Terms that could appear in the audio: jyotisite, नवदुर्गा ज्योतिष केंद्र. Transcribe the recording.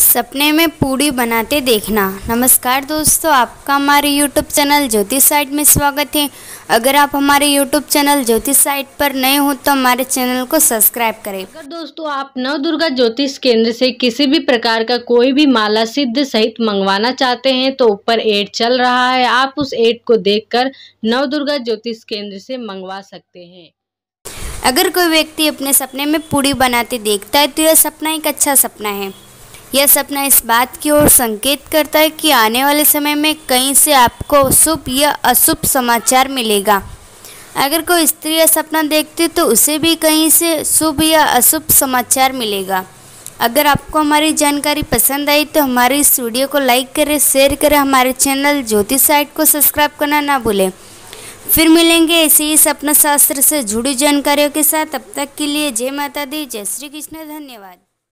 सपने में पूड़ी बनाते देखना। नमस्कार दोस्तों, आपका हमारे YouTube चैनल ज्योतिष साइट में स्वागत है। अगर आप हमारे YouTube चैनल ज्योतिष साइट पर नए हो तो हमारे चैनल को सब्सक्राइब करें। अगर दोस्तों आप नवदुर्गा ज्योतिष केंद्र से किसी भी प्रकार का कोई भी माला सिद्ध सहित मंगवाना चाहते हैं तो ऊपर ऐड चल रहा है, आप उस ऐड को देखकर नवदुर्गा ज्योतिष केंद्र से मंगवा सकते हैं। अगर कोई व्यक्ति अपने सपने में पूड़ी बनाते देखता है तो यह सपना एक अच्छा सपना है। यह सपना इस बात की ओर संकेत करता है कि आने वाले समय में कहीं से आपको शुभ या अशुभ समाचार मिलेगा। अगर कोई स्त्री यह सपना देखती है तो उसे भी कहीं से शुभ या अशुभ समाचार मिलेगा। अगर आपको हमारी जानकारी पसंद आई तो हमारे इस वीडियो को लाइक करें, शेयर करें, हमारे चैनल ज्योतिष साइट को सब्सक्राइब करना ना भूलें। फिर मिलेंगे ऐसे ही सपना शास्त्र से जुड़ी जानकारियों के साथ। तब तक के लिए जय माता दी, जय श्री कृष्ण, धन्यवाद।